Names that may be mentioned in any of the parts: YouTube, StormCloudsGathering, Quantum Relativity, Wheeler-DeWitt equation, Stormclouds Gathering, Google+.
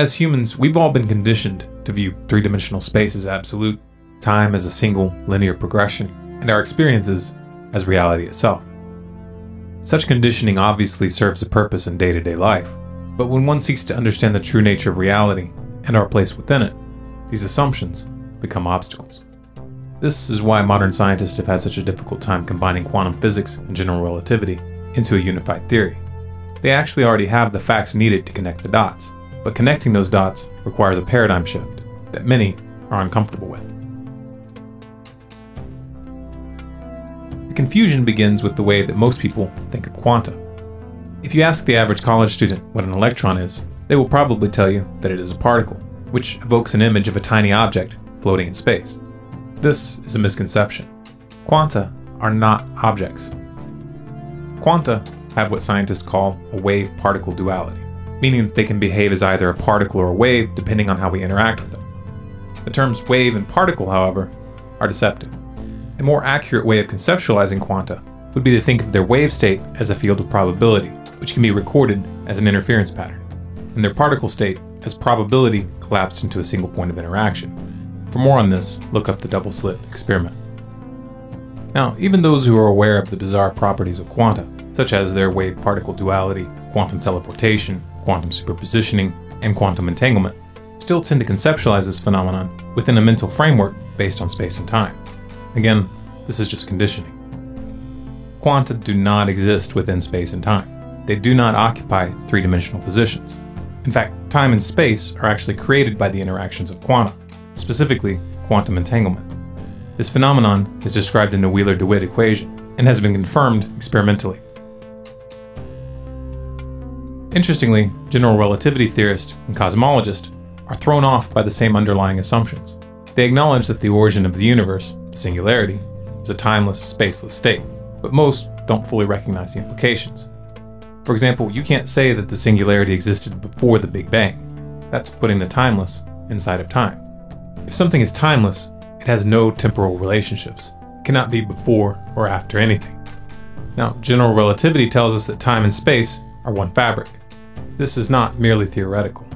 As humans, we've all been conditioned to view three-dimensional space as absolute, time as a single linear progression, and our experiences as reality itself. Such conditioning obviously serves a purpose in day-to-day life, but when one seeks to understand the true nature of reality and our place within it, these assumptions become obstacles. This is why modern scientists have had such a difficult time combining quantum physics and general relativity into a unified theory. They actually already have the facts needed to connect the dots, but connecting those dots requires a paradigm shift that many are uncomfortable with. The confusion begins with the way that most people think of quanta. If you ask the average college student what an electron is, they will probably tell you that it is a particle, which evokes an image of a tiny object floating in space. This is a misconception. Quanta are not objects. Quanta have what scientists call a wave-particle duality, meaning that they can behave as either a particle or a wave depending on how we interact with them. The terms wave and particle, however, are deceptive. A more accurate way of conceptualizing quanta would be to think of their wave state as a field of probability, which can be recorded as an interference pattern, and their particle state as probability collapsed into a single point of interaction. For more on this, look up the double-slit experiment. Now, even those who are aware of the bizarre properties of quanta, such as their wave-particle duality, quantum teleportation, quantum superpositioning, and quantum entanglement, still tend to conceptualize this phenomenon within a mental framework based on space and time. Again, this is just conditioning. Quanta do not exist within space and time. They do not occupy three-dimensional positions. In fact, time and space are actually created by the interactions of quanta, specifically quantum entanglement. This phenomenon is described in the Wheeler-DeWitt equation and has been confirmed experimentally. Interestingly, general relativity theorists and cosmologists are thrown off by the same underlying assumptions. They acknowledge that the origin of the universe, the singularity, is a timeless, spaceless state, but most don't fully recognize the implications. For example, you can't say that the singularity existed before the Big Bang. That's putting the timeless inside of time. If something is timeless, it has no temporal relationships. It cannot be before or after anything. Now, general relativity tells us that time and space are one fabric. This is not merely theoretical.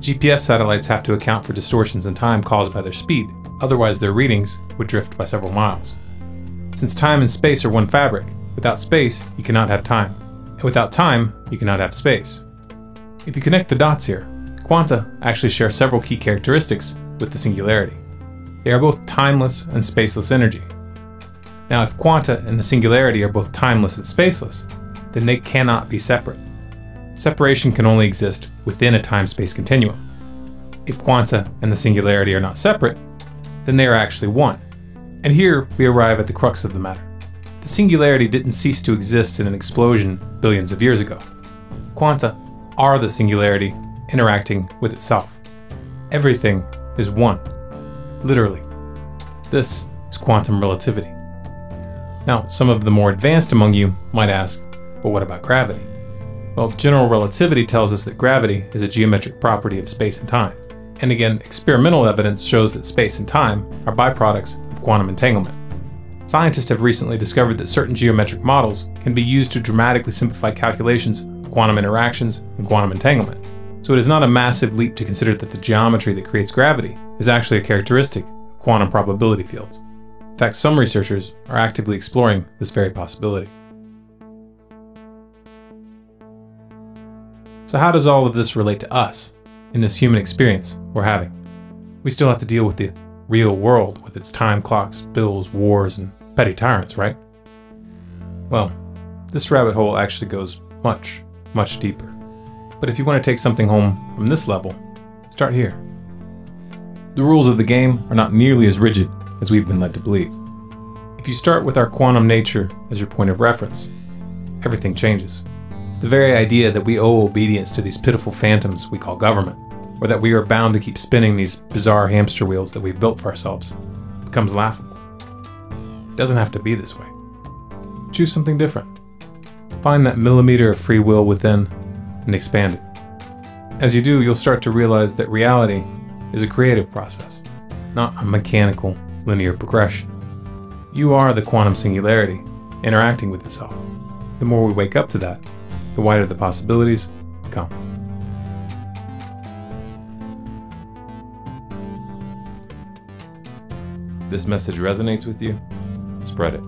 GPS satellites have to account for distortions in time caused by their speed, otherwise their readings would drift by several miles. Since time and space are one fabric, without space you cannot have time, and without time you cannot have space. If you connect the dots here, quanta actually share several key characteristics with the singularity. They are both timeless and spaceless energy. Now, if quanta and the singularity are both timeless and spaceless, then they cannot be separate. Separation can only exist within a time-space continuum. If quanta and the singularity are not separate, then they are actually one. And here we arrive at the crux of the matter. The singularity didn't cease to exist in an explosion billions of years ago. Quanta are the singularity interacting with itself. Everything is one, literally. This is quantum relativity. Now, some of the more advanced among you might ask, but what about gravity? Well, general relativity tells us that gravity is a geometric property of space and time. And again, experimental evidence shows that space and time are byproducts of quantum entanglement. Scientists have recently discovered that certain geometric models can be used to dramatically simplify calculations of quantum interactions and quantum entanglement. So it is not a massive leap to consider that the geometry that creates gravity is actually a characteristic of quantum probability fields. In fact, some researchers are actively exploring this very possibility. So how does all of this relate to us in this human experience we're having? We still have to deal with the real world with its time clocks, bills, wars, and petty tyrants, right? Well, this rabbit hole actually goes much, much deeper. But if you want to take something home from this level, start here. The rules of the game are not nearly as rigid as we've been led to believe. If you start with our quantum nature as your point of reference, everything changes. The very idea that we owe obedience to these pitiful phantoms we call government, or that we are bound to keep spinning these bizarre hamster wheels that we've built for ourselves, becomes laughable. It doesn't have to be this way. Choose something different. Find that millimeter of free will within and expand it. As you do, you'll start to realize that reality is a creative process, not a mechanical, linear progression. You are the quantum singularity interacting with itself. The more we wake up to that, the wider the possibilities become. If this message resonates with you, spread it.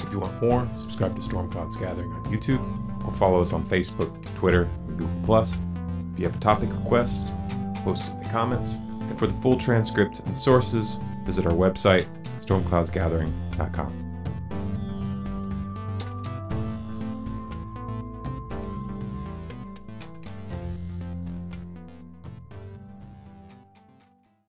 If you want more, subscribe to Stormclouds Gathering on YouTube, or follow us on Facebook, Twitter, and Google+. If you have a topic request, post it in the comments. And for the full transcript and sources, visit our website, stormcloudsgathering.com.